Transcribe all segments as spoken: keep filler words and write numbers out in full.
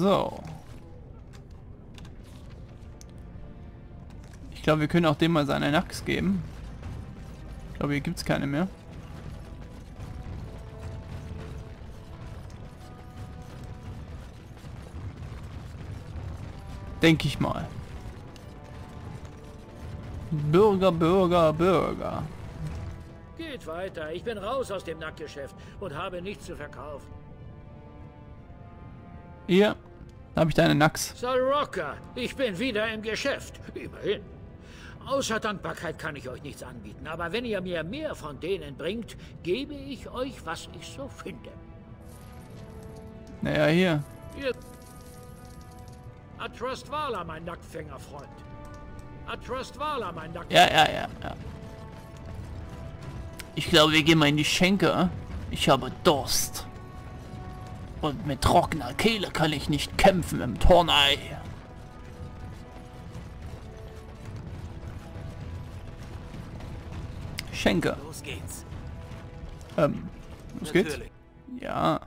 So. Ich glaube, wir können auch dem mal seine Nax geben. Ich glaube, hier gibt es keine mehr. Denke ich mal. Bürger, Bürger, Bürger. Geht weiter. Ich bin raus aus dem Nacktgeschäft und habe nichts zu verkaufen. Hier, da habe ich deine Nax. Salrocker, ich bin wieder im Geschäft. Immerhin. Außer Dankbarkeit kann ich euch nichts anbieten. Aber wenn ihr mir mehr von denen bringt, gebe ich euch, was ich so finde. Naja, hier. Hier. Atrast vala, mein Nacktfängerfreund. Atrast vala, mein Nacktfängerfreund. Ja, ja, ja, ja. Ich glaube, wir gehen mal in die Schenke. Ich habe Durst. Und mit trockener Kehle kann ich nicht kämpfen im Tornei. Schenke. Los geht's. Ähm, los geht's? Ja.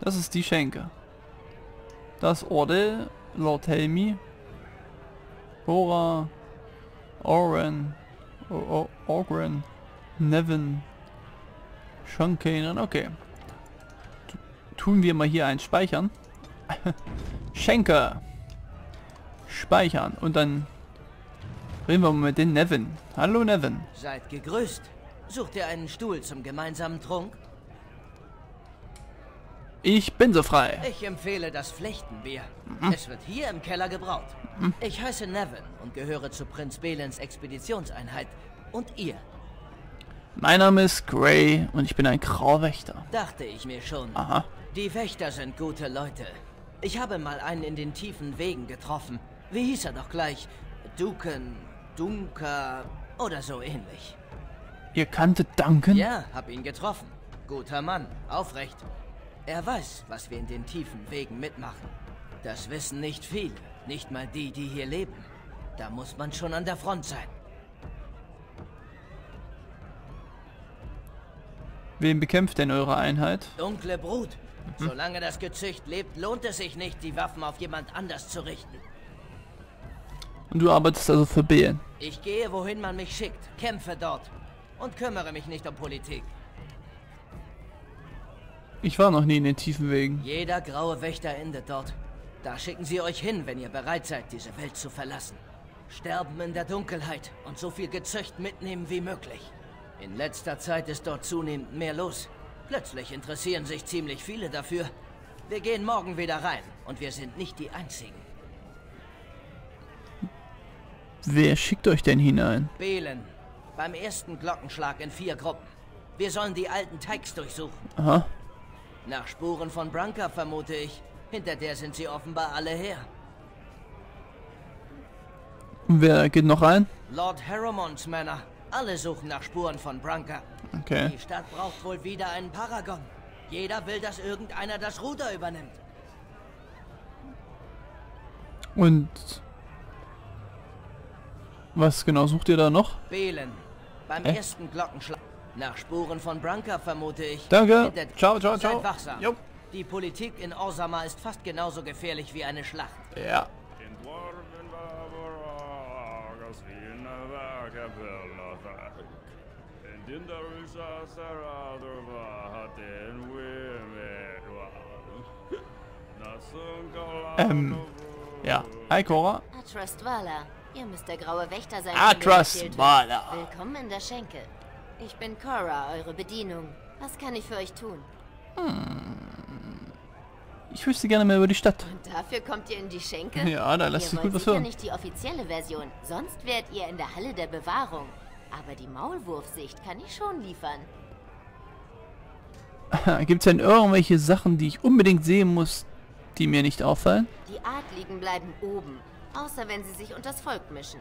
Das ist die Schenke. Das Orde, Lord Helmi, Cora, Oghren, Oghren, Nevin, Shankanen, okay. T tun wir mal hier ein Speichern. Schenke! Speichern und dann reden wir mal mit den Nevin. Hallo Nevin. Seid gegrüßt. Sucht ihr einen Stuhl zum gemeinsamen Trunk? Ich bin so frei. Ich empfehle das Flechtenbier. Mhm. Es wird hier im Keller gebraut. Mhm. Ich heiße Nevin und gehöre zu Prinz Bhelens Expeditionseinheit. Und ihr? Mein Name ist Gray und ich bin ein Grauwächter. Dachte ich mir schon. Aha. Die Wächter sind gute Leute. Ich habe mal einen in den tiefen Wegen getroffen. Wie hieß er doch gleich? Duncan, Dunker oder so ähnlich. Ihr kanntet Duncan? Ja, hab ihn getroffen. Guter Mann, aufrecht. Er weiß, was wir in den tiefen Wegen mitmachen. Das wissen nicht viele, nicht mal die, die hier leben. Da muss man schon an der Front sein. Wen bekämpft denn eure Einheit? Dunkle Brut. Mhm. Solange das Gezücht lebt, lohnt es sich nicht, die Waffen auf jemand anders zu richten. Und du arbeitest also für Bhelen? Ich gehe, wohin man mich schickt, kämpfe dort und kümmere mich nicht um Politik. Ich war noch nie in den tiefen Wegen. Jeder graue Wächter endet dort. Da schicken sie euch hin, wenn ihr bereit seid, diese Welt zu verlassen. Sterben in der Dunkelheit und so viel Gezücht mitnehmen wie möglich. In letzter Zeit ist dort zunehmend mehr los. Plötzlich interessieren sich ziemlich viele dafür. Wir gehen morgen wieder rein und wir sind nicht die Einzigen. Wer schickt euch denn hinein? Bhelen. Beim ersten Glockenschlag in vier Gruppen. Wir sollen die alten Teigs durchsuchen. Aha. Nach Spuren von Branka vermute ich. Hinter der sind sie offenbar alle her. Wer geht noch rein? Lord Harrowmonts Männer. Alle suchen nach Spuren von Branka. Okay. Die Stadt braucht wohl wieder einen Paragon. Jeder will, dass irgendeiner das Ruder übernimmt. Und was genau sucht ihr da noch? Bhelen. Beim äh? ersten Glockenschlag. Nach Spuren von Branka vermute ich. Danke. Ciao, ciao, ciao. Jo. Die Politik in Orzammar ist fast genauso gefährlich wie eine Schlacht. Ja. Ähm. Ja. Hi, Cora. Atrast vala. Ihr müsst der graue Wächter sein. Atrast vala. Willkommen in der Schenke. Ich bin Cora, eure Bedienung. Was kann ich für euch tun? Hm. Ich wüsste gerne mehr über die Stadt. Und dafür kommt ihr in die Schenke? Ja, da lasst ihr gut was hören. Nicht die offizielle Version, sonst wärt ihr in der Halle der Bewahrung. Aber die Maulwurfsicht kann ich schon liefern. Gibt's denn irgendwelche Sachen, die ich unbedingt sehen muss, die mir nicht auffallen? Die Adligen bleiben oben, außer wenn sie sich unters Volk mischen.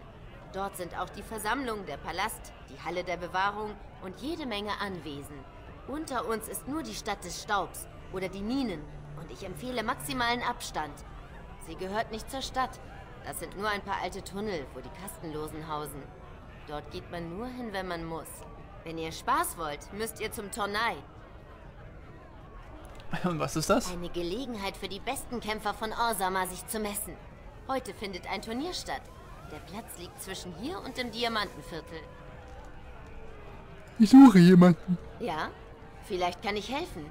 Dort sind auch die Versammlung, der Palast, die Halle der Bewahrung und jede Menge Anwesen. Unter uns ist nur die Stadt des Staubs oder die Ninen und ich empfehle maximalen Abstand. Sie gehört nicht zur Stadt. Das sind nur ein paar alte Tunnel, wo die Kastenlosen hausen. Dort geht man nur hin, wenn man muss. Wenn ihr Spaß wollt, müsst ihr zum Tornei. Und was ist das? Eine Gelegenheit für die besten Kämpfer von Orzammar, sich zu messen. Heute findet ein Turnier statt. Der Platz liegt zwischen hier und dem Diamantenviertel. Ich suche jemanden. Ja, vielleicht kann ich helfen.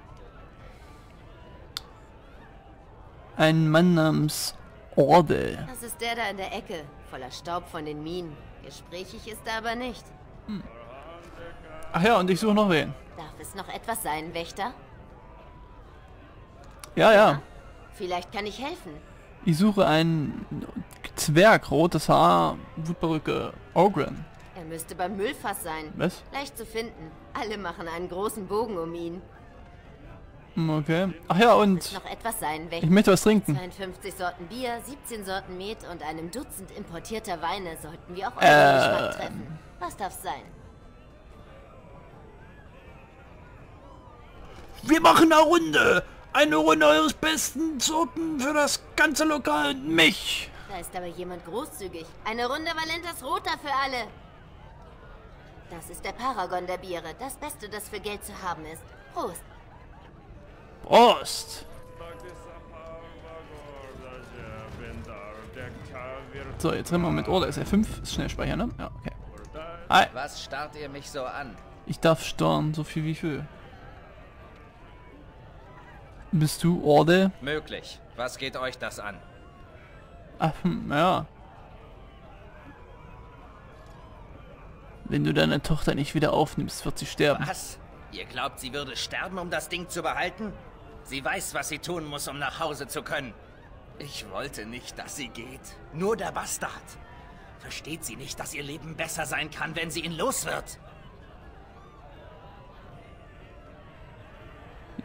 Ein Mann namens Orde. Das ist der da in der Ecke, voller Staub von den Minen. Gesprächig ist er aber nicht. Hm. Ach ja, und ich suche noch wen. Darf es noch etwas sein, Wächter? Ja, ja. ja vielleicht kann ich helfen. Ich suche einen Zwerg, rotes Haar, Wutperücke, Oghren. Er müsste beim Müllfass sein. Was? Leicht zu finden. Alle machen einen großen Bogen um ihn. Okay. Ach ja, und noch etwas sein, ich möchte was trinken. zweiundfünfzig Sorten Bier, siebzehn Sorten Met und einem Dutzend importierter Weine sollten wir auch auf äh, den Geschmack treffen. Was darf's sein? Wir machen eine Runde. Eine Runde eures besten Sorten für das ganze Lokal und mich. Da ist aber jemand großzügig. Eine Runde Valenta's Rota für alle. Das ist der Paragon der Biere. Das Beste, das für Geld zu haben ist. Prost. Prost! So, jetzt reden wir mit Orde. Ist er fünf? Ist Schnellspeicher, ne? Ja, okay. Hi. Was starrt ihr mich so an? Ich darf starren, so viel wie ich will. Bist du Orde? Möglich. Was geht euch das an? Ach, ja. Wenn du deine Tochter nicht wieder aufnimmst, wird sie sterben. Was? Ihr glaubt, sie würde sterben, um das Ding zu behalten? Sie weiß, was sie tun muss, um nach Hause zu können. Ich wollte nicht, dass sie geht. Nur der Bastard. Versteht sie nicht, dass ihr Leben besser sein kann, wenn sie ihn los wird?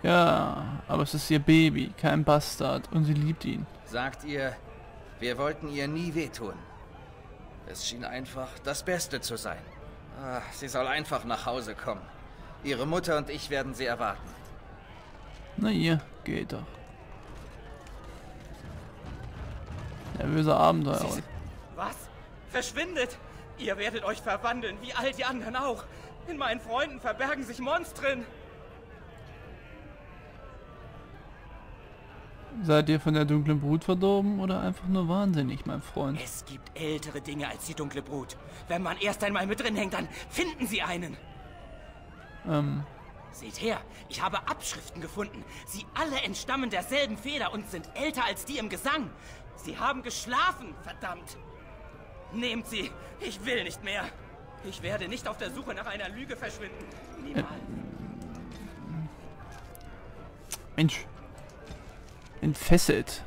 Ja, aber es ist ihr Baby, kein Bastard. Und sie liebt ihn. Sagt ihr, wir wollten ihr nie wehtun. Es schien einfach das Beste zu sein. Ach, sie soll einfach nach Hause kommen. Ihre Mutter und ich werden sie erwarten. Na ihr, geht doch. Nervöser Abenteuer. Was? Verschwindet! Ihr werdet euch verwandeln, wie all die anderen auch. In meinen Freunden verbergen sich Monstren. Seid ihr von der dunklen Brut verdorben oder einfach nur wahnsinnig, mein Freund? Es gibt ältere Dinge als die dunkle Brut. Wenn man erst einmal mit drin hängt, dann finden sie einen. Ähm. Seht her, ich habe Abschriften gefunden. Sie alle entstammen derselben Feder und sind älter als die im Gesang. Sie haben geschlafen, verdammt. Nehmt sie, ich will nicht mehr. Ich werde nicht auf der Suche nach einer Lüge verschwinden. Niemals. Äh, Mensch. Entfesselt.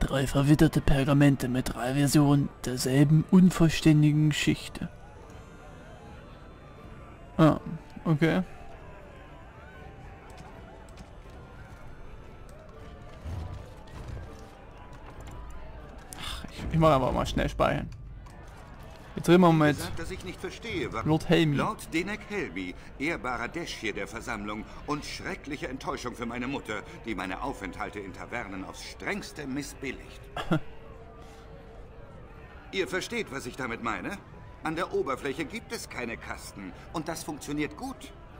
Drei verwitterte Pergamente mit drei Versionen derselben unvollständigen Geschichte. Ah, okay. Ach, ich, ich mache aber mal schnell speichern. Jetzt reden wir mal mit gesagt, dass ich nicht verstehe, warum Lord Helmi. Lord Denek Helmi, ehrbarer Deschir der Versammlung und schreckliche Enttäuschung für meine Mutter, die meine Aufenthalte in Tavernen aufs Strengste missbilligt. Ihr versteht, was ich damit meine? An der Oberfläche gibt es keine Kasten. Und das funktioniert gut.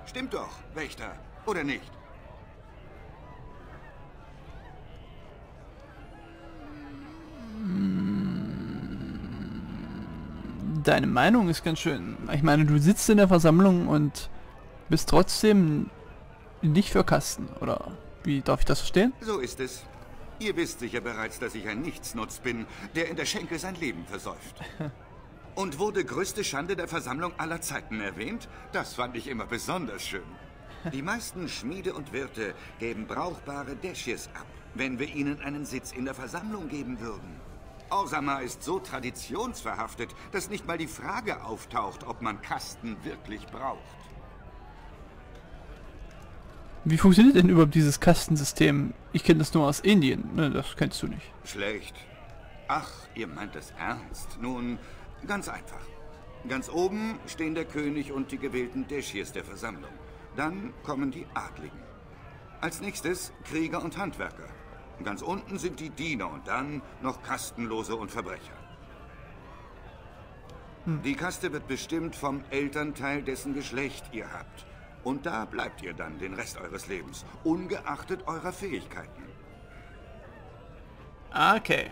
Stimmt doch, Wächter, oder nicht? Deine Meinung ist ganz schön. Ich meine, du sitzt in der Versammlung und bist trotzdem nicht für Kasten, oder? Wie darf ich das verstehen? So ist es. Ihr wisst sicher bereits, dass ich ein Nichtsnutz bin, der in der Schenke sein Leben versäuft. Und wurde größte Schande der Versammlung aller Zeiten erwähnt? Das fand ich immer besonders schön. Die meisten Schmiede und Wirte geben brauchbare Deschis ab, wenn wir ihnen einen Sitz in der Versammlung geben würden. Orzammar ist so traditionsverhaftet, dass nicht mal die Frage auftaucht, ob man Kasten wirklich braucht. Wie funktioniert denn überhaupt dieses Kastensystem? Ich kenne das nur aus Indien, ne, das kennst du nicht. Schlecht. Ach, ihr meint es ernst. Nun... Ganz einfach. Ganz oben stehen der König und die gewählten Deschirs der Versammlung. Dann kommen die Adligen. Als nächstes Krieger und Handwerker. Ganz unten sind die Diener und dann noch Kastenlose und Verbrecher. Hm. Die Kaste wird bestimmt vom Elternteil, dessen Geschlecht ihr habt. Und da bleibt ihr dann den Rest eures Lebens, ungeachtet eurer Fähigkeiten. Okay.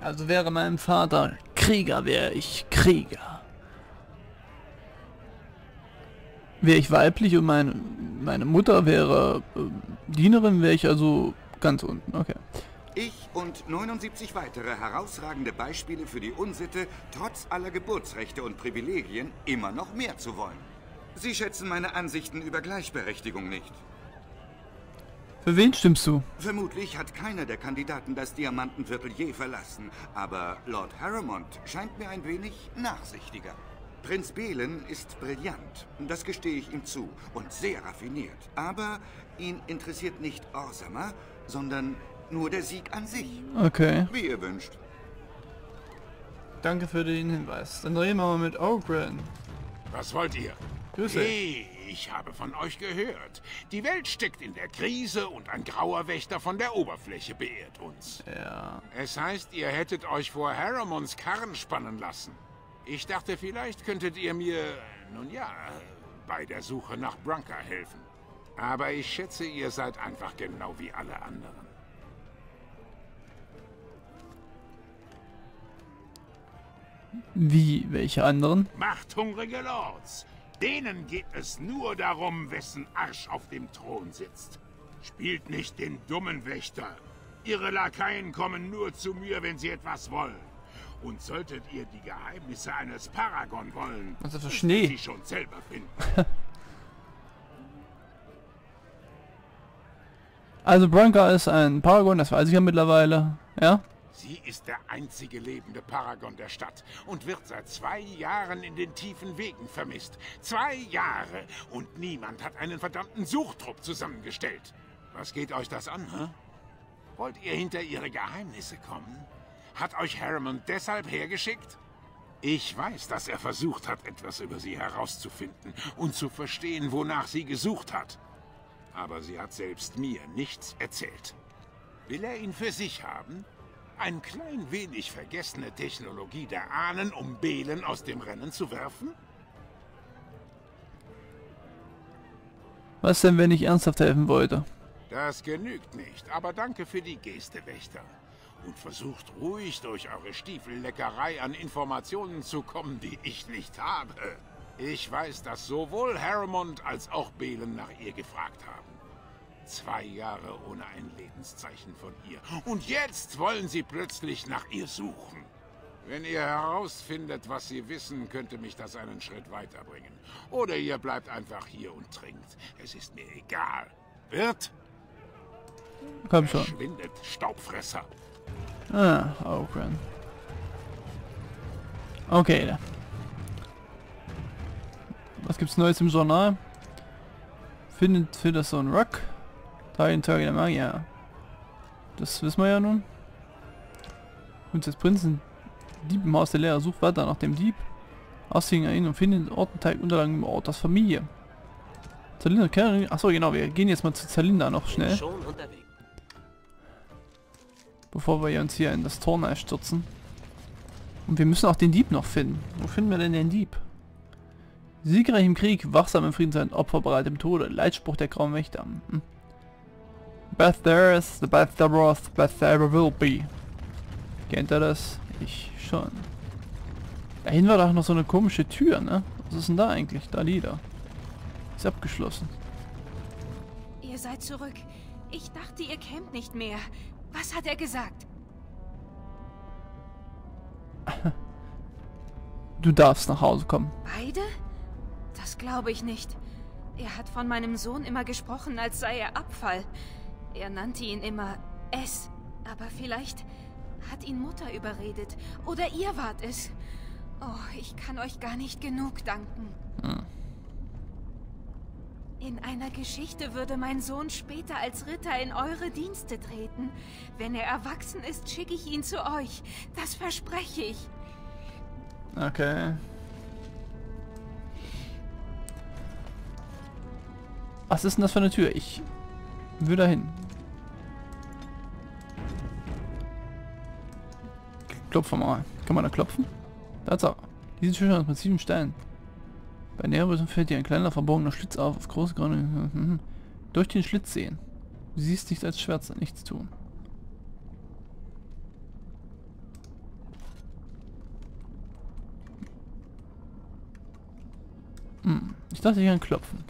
Also wäre mein Vater Krieger, wäre ich Krieger. Wäre ich weiblich und meine, meine Mutter wäre äh, Dienerin, wäre ich also ganz unten. Okay. Ich und neunundsiebzig weitere herausragende Beispiele für die Unsitte, trotz aller Geburtsrechte und Privilegien immer noch mehr zu wollen. Sie schätzen meine Ansichten über Gleichberechtigung nicht. Für wen stimmst du? Vermutlich hat keiner der Kandidaten das Diamantenviertel je verlassen, aber Lord Harrowmont scheint mir ein wenig nachsichtiger. Prinz Bhelen ist brillant, das gestehe ich ihm zu, und sehr raffiniert. Aber ihn interessiert nicht Orzammar, sondern nur der Sieg an sich. Okay. Wie ihr wünscht. Danke für den Hinweis. Dann reden wir mal mit Oghren. Was wollt ihr? Grüße. Hey, ich habe von euch gehört. Die Welt steckt in der Krise und ein grauer Wächter von der Oberfläche beehrt uns. Ja. Es heißt, ihr hättet euch vor Harrowmonts Karren spannen lassen. Ich dachte, vielleicht könntet ihr mir, nun ja, bei der Suche nach Branka helfen. Aber ich schätze, ihr seid einfach genau wie alle anderen. Wie, welche anderen? Machthungrige Lords. Denen geht es nur darum, wessen Arsch auf dem Thron sitzt. Spielt nicht den dummen Wächter. Ihre Lakaien kommen nur zu mir, wenn sie etwas wollen. Und solltet ihr die Geheimnisse eines Paragon wollen, also für Schnee. Sie schon selber finden. Also Branka ist ein Paragon, das weiß ich ja mittlerweile, ja? Sie ist der einzige lebende Paragon der Stadt und wird seit zwei Jahren in den tiefen Wegen vermisst. Zwei Jahre! Und niemand hat einen verdammten Suchtrupp zusammengestellt. Was geht euch das an, hä? Wollt ihr hinter ihre Geheimnisse kommen? Hat euch Harrowmont deshalb hergeschickt? Ich weiß, dass er versucht hat, etwas über sie herauszufinden und zu verstehen, wonach sie gesucht hat. Aber sie hat selbst mir nichts erzählt. Will er ihn für sich haben? Ein klein wenig vergessene Technologie der Ahnen, um Bhelen aus dem Rennen zu werfen? Was denn, wenn ich ernsthaft helfen wollte? Das genügt nicht, aber danke für die Geste, Wächter. Und versucht ruhig durch eure Stiefel-Leckerei an Informationen zu kommen, die ich nicht habe. Ich weiß, dass sowohl Harrowmont als auch Bhelen nach ihr gefragt haben. Zwei Jahre ohne ein Lebenszeichen von ihr. Und jetzt wollen sie plötzlich nach ihr suchen. Wenn ihr herausfindet, was sie wissen, könnte mich das einen Schritt weiterbringen. Oder ihr bleibt einfach hier und trinkt. Es ist mir egal. Wirt? Komm schon. Verschwindet, Staubfresser. Ah, Oghren. Okay. Was gibt's Neues im Journal? Findet für das so ein Rock? Tage Tage der Magier. Das wissen wir ja nun. Und des Prinzen Dieb im Haus der Lehrer sucht weiter nach dem Dieb. Ausziehen ihn und findet Ortenteig Unterlagen im Ort das Familie. Zalinda Kerry. Achso, genau, wir gehen jetzt mal zu Zalinda noch schnell. Bevor wir uns hier in das Tornei stürzen. Und wir müssen auch den Dieb noch finden. Wo finden wir denn den Dieb? Siegreich im Krieg, wachsam im Frieden sein, Opfer bereit im Tode. Leitspruch der grauen Wächter. Hm. Best there is, the best there was, the best there ever will be. Kennt ihr das? Ich schon. Dahin war doch noch so eine komische Tür, ne? Was ist denn da eigentlich? Da lieder. Ist abgeschlossen. Ihr seid zurück. Ich dachte, ihr kämpft nicht mehr. Was hat er gesagt? Du darfst nach Hause kommen. Beide? Das glaube ich nicht. Er hat von meinem Sohn immer gesprochen, als sei er Abfall. Er nannte ihn immer S. Aber vielleicht hat ihn Mutter überredet. Oder ihr wart es. Oh, ich kann euch gar nicht genug danken. Hm. In einer Geschichte würde mein Sohn später als Ritter in eure Dienste treten. Wenn er erwachsen ist, schicke ich ihn zu euch. Das verspreche ich. Okay. Was ist denn das für eine Tür? Ich will dahin. Klopfen wir mal. Kann man da klopfen? Tatsache. Diese Tür ist aus massiven Steinen. Bei näherer Betrachtung fällt dir ein kleiner verborgener Schlitz auf, auf große Gründe. Durch den Schlitz sehen. Du siehst nichts als Schwärze, nichts tun. Hm, ich dachte, ich kann klopfen.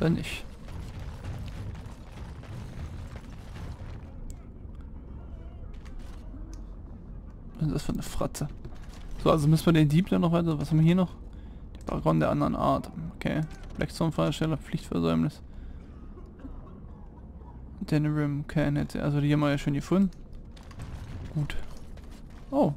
Sei nicht. Was ist das für eine Fratze? So, also müssen wir den Dieb dann noch weiter... Was haben wir hier noch? Der Paragon der anderen Art. Okay. Blackstone-Fahrersteller, Pflichtversäumnis. Denerim, okay, nett. Also die haben wir ja schon gefunden. Gut. Oh,